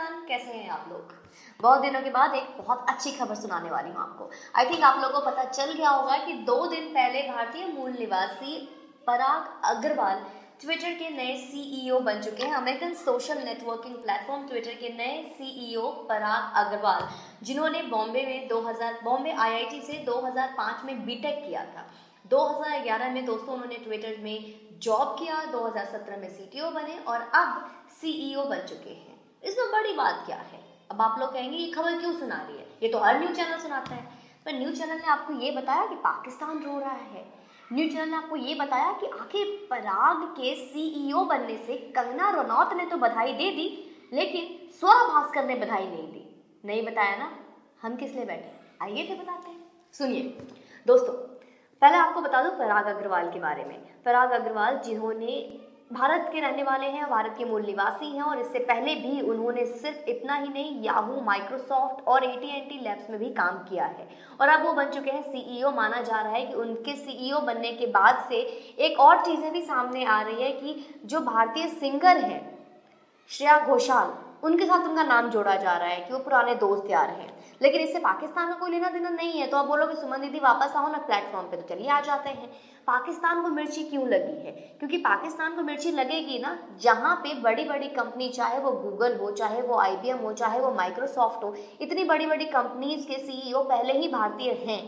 पाकिस्तान, कैसे हैं आप लोग? बहुत दिनों के बाद एक बहुत अच्छी खबर सुनाने वाली हूँ आपको। आई थिंक आप लोगों को पता चल गया होगा कि 2 दिन पहले भारतीय मूल निवासी पराग अग्रवाल ट्विटर के नए सीईओ बन चुके हैं। American social networking platform Twitter के नए सीईओ पराग अग्रवाल, जिन्होंने बॉम्बे आईआईटी से 2005 में बीटेक किया था। 2011 में दोस्तों उन्होंने ट्विटर में जॉब किया, 2017 में सीटीओ बने और अब सीईओ बन चुके हैं। इसमें बड़ी बात क्या है? अब आप लोग कहेंगे ये खबर क्यों सुना रही है, ये तो हर न्यूज़ चैनल सुनाता है। पर न्यूज़ चैनल ने आपको ये बताया कि पाकिस्तान रो रहा है। न्यूज़ चैनल ने आपको ये बताया कि आखिर पराग के सीईओ बनने से कंगना रनौत ने तो बधाई दे दी, लेकिन स्वरा भास्कर ने बधाई नहीं दी। नहीं बताया ना, हम किस लिए बैठे हैं? आइए फिर बताते हैं। सुनिए दोस्तों, पहले आपको बता दूं पराग अग्रवाल के बारे में। पराग अग्रवाल जिन्होंने भारत के रहने वाले हैं, भारत के मूल निवासी हैं और इससे पहले भी उन्होंने सिर्फ इतना ही नहीं, याहू, माइक्रोसॉफ्ट और AT&T लैब्स में भी काम किया है और अब वो बन चुके हैं सीईओ। माना जा रहा है कि उनके सीईओ बनने के बाद से एक और चीज़ें भी सामने आ रही है कि जो भारतीय सिंगर हैं श्रेया घोषाल, उनके साथ उनका नाम जोड़ा जा रहा है कि वो पुराने दोस्त यार हैं, लेकिन इससे पाकिस्तान में कोई लेना देना नहीं है। तो आप बोलो कि सुमन दीदी वापस आओ ना प्लेटफॉर्म पे, तो चलिए आ जाते हैं। पाकिस्तान को मिर्ची क्यों लगी है? क्योंकि पाकिस्तान को मिर्ची लगेगी ना जहाँ पे बड़ी बड़ी कंपनी, चाहे वो गूगल हो, चाहे वो IBM हो, चाहे वो माइक्रोसॉफ्ट हो, इतनी बड़ी बड़ी कंपनीज के CEO पहले ही भारतीय हैं।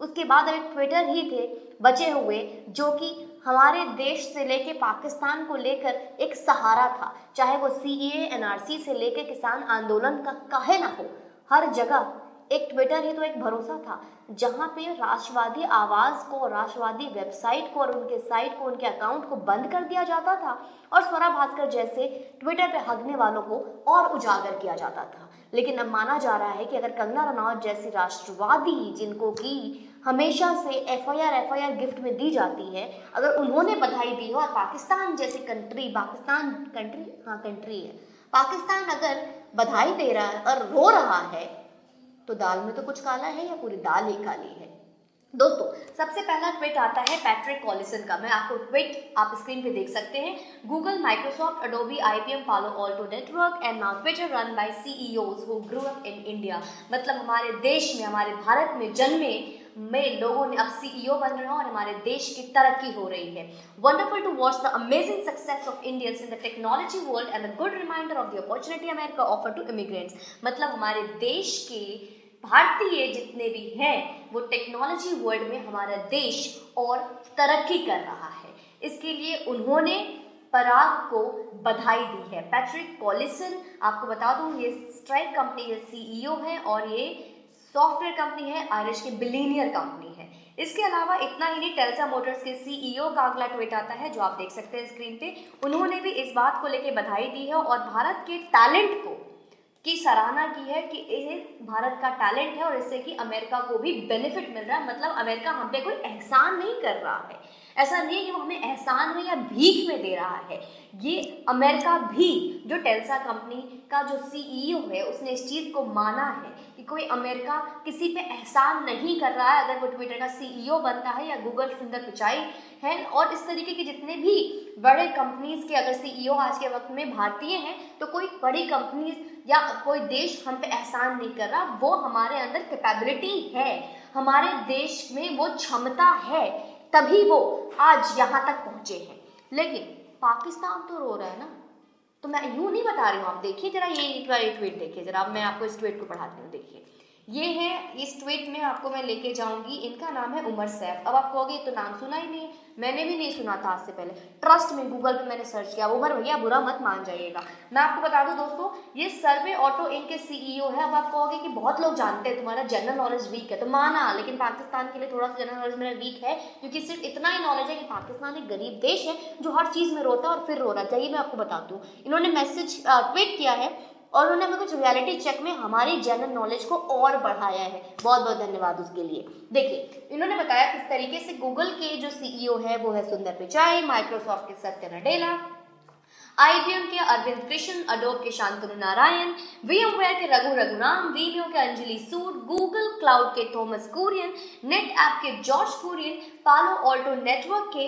उसके बाद अभी ट्विटर ही थे बचे हुए, जो कि हमारे देश से लेके पाकिस्तान को लेकर एक सहारा था। चाहे वो CAA NRC से लेके किसान आंदोलन का कहे ना हो, हर जगह एक ट्विटर ही तो एक भरोसा था, जहाँ पे राष्ट्रवादी आवाज़ को, राष्ट्रवादी वेबसाइट को और उनके साइट को, उनके अकाउंट को बंद कर दिया जाता था और स्वरा भास्कर जैसे ट्विटर पे हगने वालों को और उजागर किया जाता था। लेकिन अब माना जा रहा है कि अगर कंगना रनौत जैसी राष्ट्रवादी, जिनको कि हमेशा से FIR गिफ्ट में दी जाती है, अगर उन्होंने बधाई दी हो और पाकिस्तान जैसी पाकिस्तान अगर बधाई दे रहा है और रो रहा है, तो दाल में तो कुछ काला है या पूरी दाल ही काली है? दोस्तों, सबसे पहला ट्वीट आता है पैट्रिक कॉलिसन का। मैं आपको ट्वीट आप स्क्रीन पे देख सकते हैं। Google, Microsoft, Adobe, IBM, Palo Alto network and now Twitter run by CEOs who grew up in India। मतलब हमारे देश में, हमारे भारत में जन्मे में लोगों ने अब सीईओ बन रहे हैं और हमारे देश की तरक्की हो रही है। Wonderful to watch the amazing success of Indians in the technology world and a good reminder of the opportunity America offer to immigrants. मतलब हमारे देश के भारतीय जितने भी हैं, वो टेक्नोलॉजी वर्ल्ड में हमारा देश और तरक्की कर रहा है। इसके लिए उन्होंने पराग को बधाई दी है। पैट्रिक कॉलिसन, आपको बता दूं, ये स्ट्राइप कंपनी के सीईओ हैं और ये सॉफ्टवेयर कंपनी है, आयरिश की बिलियनियर कंपनी है। इसके अलावा इतना ही नहीं, टेल्सा मोटर्स के सीईओ का अगला ट्वीट आता है जो आप देख सकते हैं स्क्रीन पे। उन्होंने भी इस बात को लेकर बधाई दी है और भारत के टैलेंट को की सराहना की है कि यह भारत का टैलेंट है और इससे कि अमेरिका को भी बेनिफिट मिल रहा है। मतलब अमेरिका हम पे कोई एहसान नहीं कर रहा है। ऐसा नहीं है कि वो हमें एहसान में या भीख में दे रहा है। ये अमेरिका भी, जो टेल्सा कंपनी का जो सीईओ है, उसने इस चीज़ को माना है कि कोई अमेरिका किसी पे एहसान नहीं कर रहा है। अगर वो ट्विटर का सीईओ बनता है या गूगल सुंदर पिचाई है और इस तरीके के जितने भी बड़े कंपनीज के अगर सीईओ आज के वक्त में भारतीय हैं, तो कोई बड़ी कंपनीज या कोई देश हम पे एहसान नहीं कर रहा। वो हमारे अंदर कैपेबिलिटी है, हमारे देश में वो क्षमता है, तभी वो आज यहाँ तक पहुँचे हैं। लेकिन पाकिस्तान तो रो रहा है ना, तो मैं यूँ नहीं बता रही हूँ। आप देखिए जरा, ये एक बार ट्वीट देखिए जरा। मैं आपको इस ट्वीट को पढ़ाती हूँ, देखिए ये है। इस ट्वीट में आपको मैं लेके जाऊंगी, इनका नाम है उमर सैफ। अब आप कहोगे तो नाम सुना ही नहीं, मैंने भी नहीं सुना था आज से पहले। ट्रस्ट में गूगल पे मैंने सर्च किया। उमर भैया बुरा मत मान जाइएगा। मैं आपको बता दूं दोस्तों, ये सर्वे ऑटो इंक के सीईओ है। अब आप कहोगे कि बहुत लोग जानते हैं, तुम्हारा जनरल नॉलेज वीक है, तो माना, लेकिन पाकिस्तान के लिए थोड़ा सा जनरल नॉलेज मेरा वीक है, क्योंकि सिर्फ इतना ही नॉलेज है कि पाकिस्तान एक गरीब देश है जो हर चीज़ में रोता है और फिर रो रहा है। मैं आपको बताती हूँ, इन्होंने मैसेज ट्वीट किया है और उन्होंने हमें कुछ रियलिटी चेक में हमारी जनरल नॉलेज को और बढ़ाया है। बहुत बहुत धन्यवाद उसके लिए। देखिए, इन्होंने बताया किस तरीके से गूगल के जो सीईओ है वो है सुंदर पिचाई, माइक्रोसॉफ्ट के सत्य नडेला, IBM के अरविंद कृष्ण, अडोब के शांतनु नारायण, VMware के रघु रघुनाथन, वीडियो के अंजलि सूद, गूगल क्लाउड के थॉमस कुरियन, नेट ऐप के George Kurian, Palo Alto network के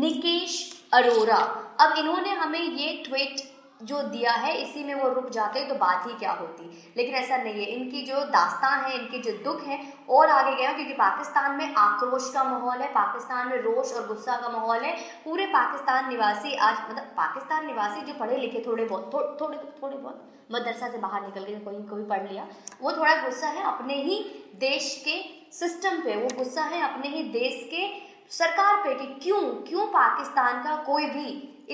निकेश अरोरा। अब इन्होंने हमें ये ट्वीट जो दिया है इसी में वो रुक जाते तो बात ही क्या होती, लेकिन ऐसा नहीं है। इनकी जो दास्तान है, इनकी जो दुख है और आगे गया, क्योंकि पाकिस्तान में आक्रोश का माहौल है, पाकिस्तान में रोष और गुस्सा का माहौल है। पूरे पाकिस्तान निवासी आज, मतलब पाकिस्तान निवासी जो पढ़े लिखे थोड़े बहुत मदरसा से बाहर निकल के कोई पढ़ लिया, वो थोड़ा गुस्सा है अपने ही देश के सिस्टम पे, वो गुस्सा है अपने ही देश के सरकार पे कि क्यों पाकिस्तान का कोई भी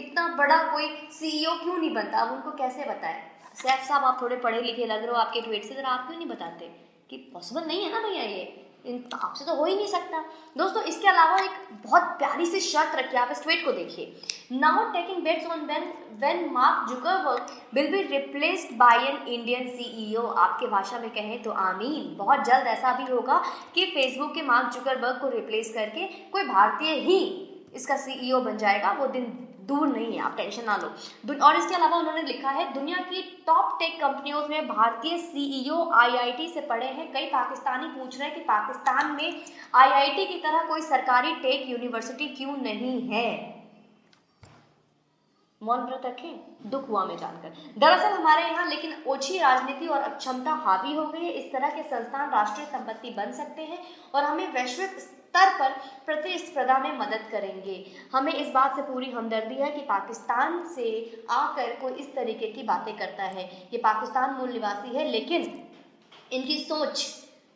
इतना बड़ा कोई सीईओ क्यों नहीं बनता। अब उनको कैसे बताएं, सैफ साहब आप थोड़े पढ़े लिखे लग रहे हो, आपके ट्वीट से जरा आप क्यों नहीं बताते कि पॉसिबल नहीं है ना भैया, ये आपसे तो हो ही नहीं सकता। दोस्तों इसके अलावा एक बहुत प्यारी सी शर्त रखी है, आप इस ट्वीट को देखिए। Now taking bets on when Mark Zuckerberg will be replaced by an Indian CEO. आपके भाषा में कहें तो आमीन, बहुत जल्द ऐसा भी होगा कि फेसबुक के मार्क जुकरबर्ग को रिप्लेस करके कोई भारतीय ही इसका सीईओ बन जाएगा। वो दिन दूर नहीं है, आप टेंशन ना लो। और इसके अलावा उन्होंने लिखा है, दुनिया की टॉप टेक कंपनियों में भारतीय सीईओ आईआईटी से पढ़े हैं। कई पाकिस्तानी पूछ रहे हैं कि पाकिस्तान में आईआईटी की तरह कोई सरकारी टेक यूनिवर्सिटी क्यों नहीं है। मौन व्रत रखें, दुख हुआ मैं जानकर। दरअसल हमारे यहाँ लेकिन ओछी राजनीति और अक्षमता हावी हो गई है। इस तरह के संस्थान राष्ट्रीय संपत्ति बन सकते हैं और हमें वैश्विक स्तर पर प्रतिस्पर्धा में मदद करेंगे। हमें इस बात से पूरी हमदर्दी है कि पाकिस्तान से आकर कोई इस तरीके की बातें करता है। ये पाकिस्तान मूल निवासी है, लेकिन इनकी सोच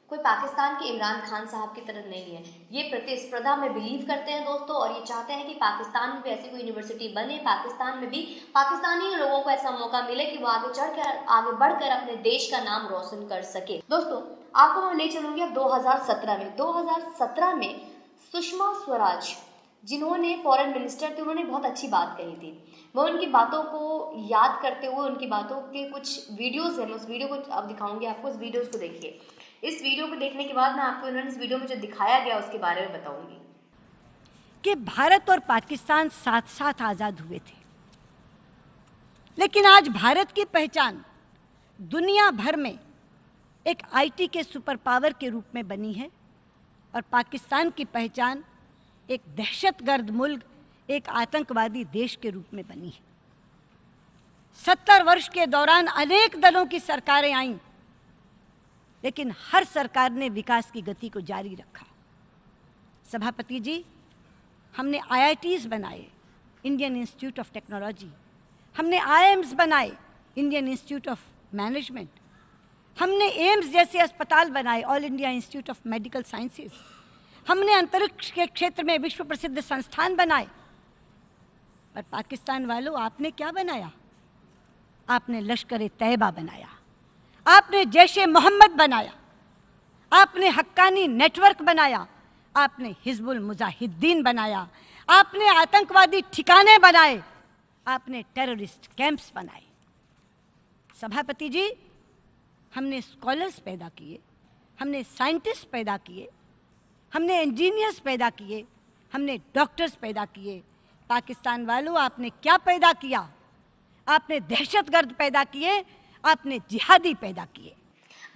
कोई पाकिस्तान के इमरान खान साहब की तरह नहीं है। ये प्रतिस्पर्धा में बिलीव करते हैं दोस्तों, और ये चाहते हैं कि पाकिस्तान में भी ऐसी कोई यूनिवर्सिटी बने, पाकिस्तान में भी पाकिस्तानी लोगों को ऐसा मौका मिले कि वो आगे बढ़कर अपने देश का नाम रोशन कर सके। दोस्तों आपको मैं ले चलूँगी अब 2017 में सुषमा स्वराज, जिन्होंने फॉरेन मिनिस्टर थे, उन्होंने बहुत अच्छी बात कही थी। मैं उनकी बातों को याद करते हुए उनकी बातों के कुछ वीडियोस हैं, मैं उस वीडियो को अब दिखाऊंगी आपको। इस वीडियोस को देखिए, इस वीडियो को देखने के बाद मैं आपको उन्होंने इस वीडियो में जो दिखाया गया उसके बारे में बताऊंगी। कि भारत और पाकिस्तान साथ साथ आज़ाद हुए थे, लेकिन आज भारत की पहचान दुनिया भर में एक आईटी के सुपर पावर के रूप में बनी है और पाकिस्तान की पहचान एक दहशतगर्द मुल्क, एक आतंकवादी देश के रूप में बनी है। 70 वर्ष के दौरान अनेक दलों की सरकारें आईं, लेकिन हर सरकार ने विकास की गति को जारी रखा। सभापति जी, हमने आईआईटीज़ बनाए, इंडियन इंस्टीट्यूट ऑफ टेक्नोलॉजी, हमने आईएम्स बनाए, इंडियन इंस्टीट्यूट ऑफ मैनेजमेंट, हमने एम्स जैसे अस्पताल बनाए, All India Institute of Medical Sciences, हमने अंतरिक्ष के क्षेत्र में विश्व प्रसिद्ध संस्थान बनाए। पर पाकिस्तान वालों, आपने क्या बनाया? आपने लश्कर-ए-तैयबा बनाया, आपने जैश-ए-मोहम्मद बनाया, आपने हक्कानी नेटवर्क बनाया, आपने हिजबुल मुजाहिदीन बनाया, आपने आतंकवादी ठिकाने बनाए, आपने टेररिस्ट कैंप्स बनाए। सभापति जी, हमने स्कॉलर्स पैदा किए, हमने साइंटिस्ट पैदा किए, हमने इंजीनियर्स पैदा किए, हमने डॉक्टर्स पैदा किए। पाकिस्तान वालों, आपने क्या पैदा किया? आपने दहशतगर्द पैदा किए, आपने जिहादी पैदा किए।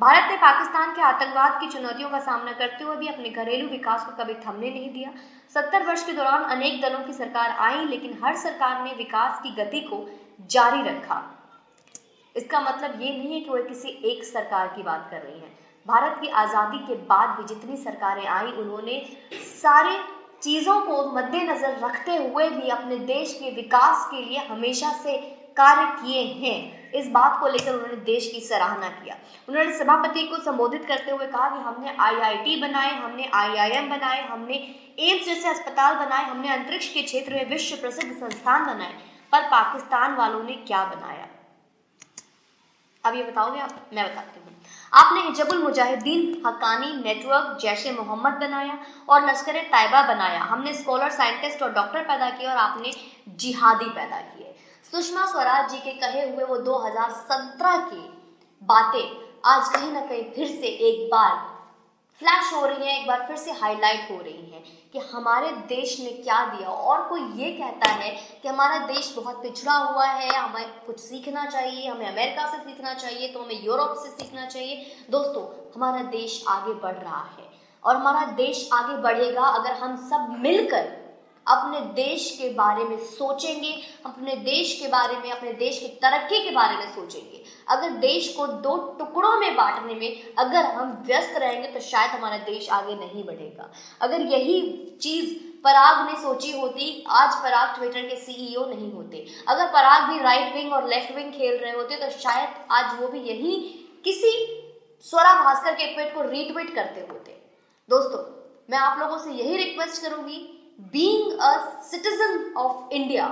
भारत ने पाकिस्तान के आतंकवाद की चुनौतियों का सामना करते हुए भी अपने घरेलू विकास को कभी थमने नहीं दिया। 70 वर्ष के दौरान अनेक दलों की सरकार आई, लेकिन हर सरकार ने विकास की गति को जारी रखा। इसका मतलब ये नहीं है कि वह किसी एक सरकार की बात कर रही है। भारत की आज़ादी के बाद भी जितनी सरकारें आई, उन्होंने सारे चीज़ों को मद्देनजर रखते हुए भी अपने देश के विकास के लिए हमेशा से कार्य किए हैं। इस बात को लेकर उन्होंने देश की सराहना किया। उन्होंने सभापति को संबोधित करते हुए कहा कि हमने आईआईटी बनाए, हमने आईआईएम बनाए, हमने एम्स जैसे अस्पताल बनाए, हमने अंतरिक्ष के क्षेत्र में विश्व प्रसिद्ध संस्थान बनाए, पर पाकिस्तान वालों ने क्या बनाया? अब ये बताओगे आप? मैं बताती हूँ। आपने हिजबुल मुजाहिदीन, हक्कानी नेटवर्क, जैशे मोहम्मद बनाया और लश्कर तैयबा बनाया। हमने स्कॉलर, साइंटिस्ट और डॉक्टर पैदा किए और आपने जिहादी पैदा किए। सुषमा स्वराज जी के कहे हुए वो 2017 की बातें आज कहीं ना कहीं फिर से एक बार फ्लैश हो रही हैं, एक बार फिर से हाईलाइट हो रही हैं कि हमारे देश ने क्या दिया। और कोई ये कहता है कि हमारा देश बहुत पिछड़ा हुआ है, हमें कुछ सीखना चाहिए, हमें अमेरिका से सीखना चाहिए, तो हमें यूरोप से सीखना चाहिए। दोस्तों हमारा देश आगे बढ़ रहा है और हमारा देश आगे बढ़ेगा अगर हम सब मिलकर अपने देश के बारे में सोचेंगे, अपने देश के बारे में, अपने देश की तरक्की के बारे में सोचेंगे। अगर देश को दो टुकड़ों में बांटने में अगर हम व्यस्त रहेंगे तो शायद हमारा देश आगे नहीं बढ़ेगा। अगर यही चीज़ पराग ने सोची होती, आज पराग ट्विटर के सीईओ नहीं होते। अगर पराग भी राइट विंग और लेफ्ट विंग खेल रहे होते तो शायद आज वो भी यही किसी स्वरा भास्कर के ट्वीट को रीट्वीट करते होते। दोस्तों, मैं आप लोगों से यही रिक्वेस्ट करूंगी, being a citizen of India,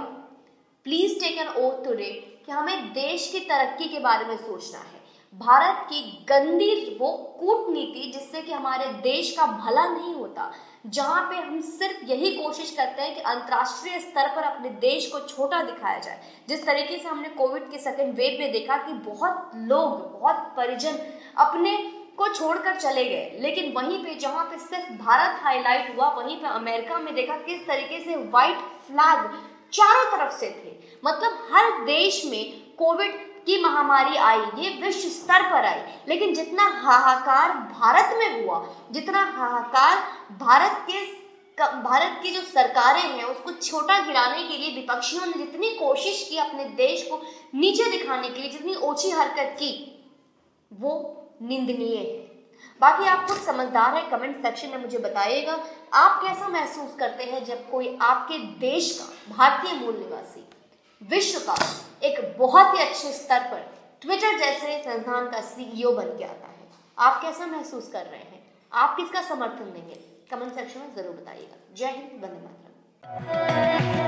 please take an oath today कि हमें देश की तरक्की के बारे में सोचना है। भारत की गंदी वो कूटनीति जिससे कि हमारे देश का भला नहीं होता, जहाँ पे हम सिर्फ यही कोशिश करते हैं कि अंतर्राष्ट्रीय स्तर पर अपने देश को छोटा दिखाया जाए। जिस तरीके से हमने कोविड के सेकेंड वेव में देखा कि बहुत लोग, बहुत परिजन अपने को छोड़कर चले गए, लेकिन वहीं पे जहाँ पे सिर्फ भारत हाईलाइट हुआ, वहीं पे अमेरिका में देखा किस तरीके से व्हाइट फ्लैग चारों तरफ से थे। मतलब हर देश में कोविड की महामारी आई, ये विश्व स्तर पर आई, लेकिन जितना हाहाकार भारत में हुआ, जितना हाहाकार भारत की जो सरकारें हैं उसको छोटा गिराने के लिए विपक्षियों ने जितनी कोशिश की, अपने देश को नीचे दिखाने के लिए जितनी ओछी हरकत की, वो निंदनीय है। बाकी आप खुद समझदार हैं, कमेंट सेक्शन में मुझे बताइएगा आप कैसा महसूस करते हैं जब कोई आपके देश का, भारतीय मूल निवासी, विश्व का एक बहुत ही अच्छे स्तर पर ट्विटर जैसे संस्थान का सीईओ बन के आता है। आप कैसा महसूस कर रहे हैं? आप किसका समर्थन देंगे? कमेंट सेक्शन में जरूर बताइएगा। जय हिंद, वंदे मातरम।